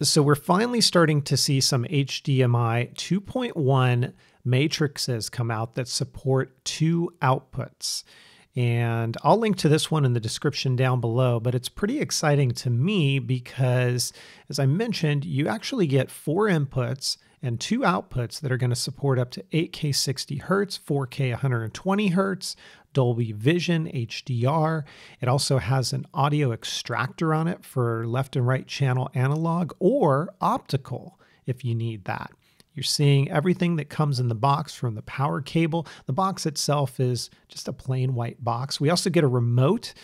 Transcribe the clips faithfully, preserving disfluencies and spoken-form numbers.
So we're finally starting to see some H D M I two point one matrices come out that support two outputs. And I'll link to this one in the description down below, but it's pretty exciting to me because, as I mentioned, you actually get four inputs and two outputs that are going to support up to eight K sixty hertz, four K one twenty hertz, Dolby Vision, H D R. It also has an audio extractor on it for left and right channel analog or optical if you need that. You're seeing everything that comes in the box from the power cable. The box itself is just a plain white box. We also get a remote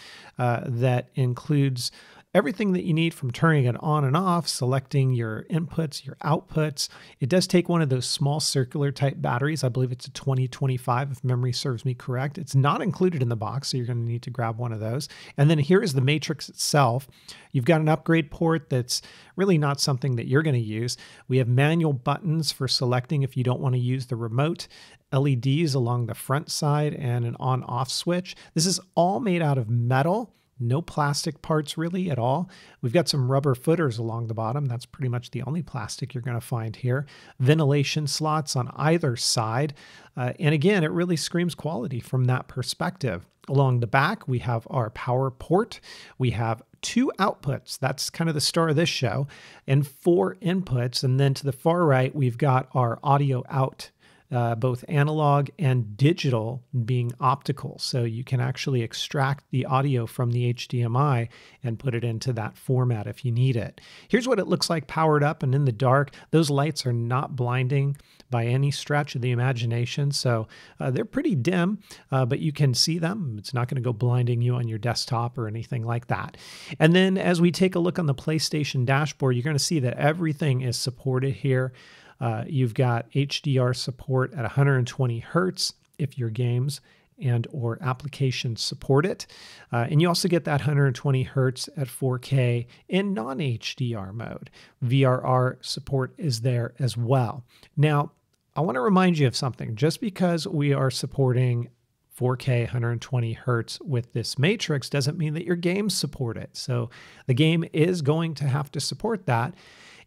uh, that includes everything that you need from turning it on and off, selecting your inputs, your outputs. It does take one of those small circular type batteries. I believe it's a twenty twenty-five if memory serves me correct. It's not included in the box, so you're going to need to grab one of those. And then here is the matrix itself. You've got an upgrade port that's really not something that you're going to use. We have manual buttons for selecting if you don't want to use the remote, L E Ds along the front side, and an on-off switch. This is all made out of metal. No plastic parts really at all. We've got some rubber footers along the bottom. That's pretty much the only plastic you're going to find here. Ventilation slots on either side. Uh, and again, it really screams quality from that perspective. Along the back, we have our power port. We have two outputs. That's kind of the star of this show. And four inputs. And then to the far right, we've got our audio out. Uh, both analog and digital being optical. So you can actually extract the audio from the H D M I and put it into that format if you need it. Here's what it looks like powered up and in the dark. Those lights are not blinding by any stretch of the imagination. So uh, they're pretty dim, uh, but you can see them. It's not going to go blinding you on your desktop or anything like that. And then as we take a look on the PlayStation dashboard, you're going to see that everything is supported here. Uh, you've got H D R support at one twenty hertz if your games and or applications support it. Uh, and you also get that one twenty hertz at four K in non-H D R mode. V R R support is there as well. Now, I want to remind you of something. Just because we are supporting four K one twenty hertz with this matrix doesn't mean that your games support it. So the game is going to have to support that.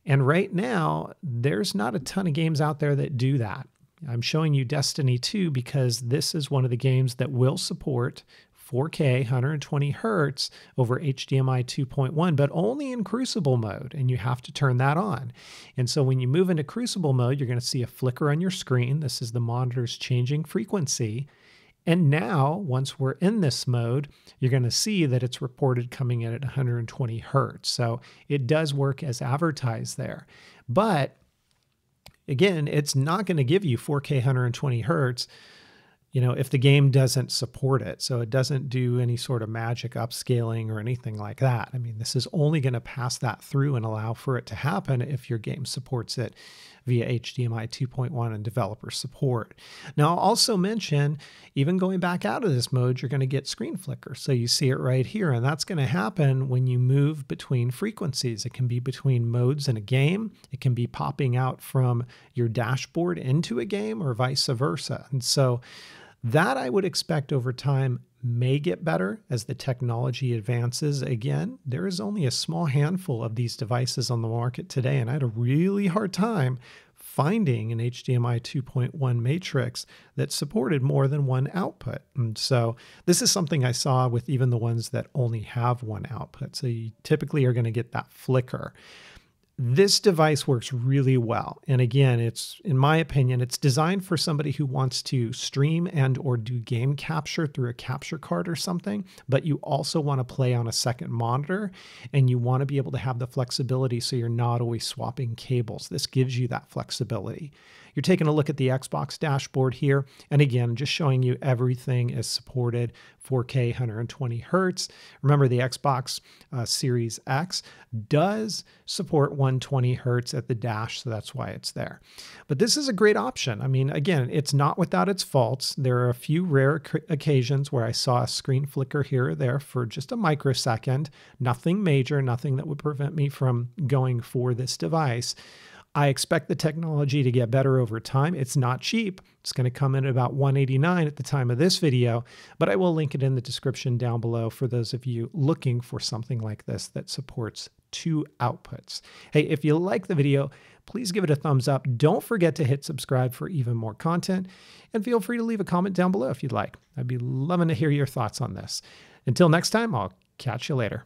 And right now, there's not a ton of games out there that do that. I'm showing you Destiny two because this is one of the games that will support four K one twenty hertz over H D M I two point one, but only in Crucible mode, and you have to turn that on. And so when you move into Crucible mode, you're going to see a flicker on your screen. This is the monitor's changing frequency. And now, once we're in this mode, you're going to see that it's reported coming in at one twenty hertz. So it does work as advertised there. But again, it's not going to give you four K one twenty hertz, you know, if the game doesn't support it. So it doesn't do any sort of magic upscaling or anything like that. I mean, this is only going to pass that through and allow for it to happen if your game supports it via H D M I two point one and developer support. Now, I'll also mention, even going back out of this mode, you're going to get screen flicker. So you see it right here, and that's going to happen when you move between frequencies. It can be between modes in a game. It can be popping out from your dashboard into a game or vice versa. And so that I would expect over time may get better as the technology advances. Again, there is only a small handful of these devices on the market today, and I had a really hard time finding an H D M I two point one matrix that supported more than one output. And so this is something I saw with even the ones that only have one output. So you typically are going to get that flicker. This device works really well. And again, it's, in my opinion, it's designed for somebody who wants to stream and or do game capture through a capture card or something, but you also want to play on a second monitor and you want to be able to have the flexibility so you're not always swapping cables. This gives you that flexibility. You're taking a look at the Xbox dashboard here. And again, just showing you everything is supported. four K one twenty hertz. Remember, the Xbox uh, Series X does support one twenty hertz at the dash, so that's why it's there. But this is a great option. I mean, again, it's not without its faults. There are a few rare occasions where I saw a screen flicker here or there for just a microsecond. Nothing major, nothing that would prevent me from going for this device. I expect the technology to get better over time. It's not cheap. It's going to come in at about one eighty-nine at the time of this video, but I will link it in the description down below for those of you looking for something like this that supports two outputs. Hey, if you like the video, please give it a thumbs up. Don't forget to hit subscribe for even more content, and feel free to leave a comment down below if you'd like. I'd be loving to hear your thoughts on this. Until next time, I'll catch you later.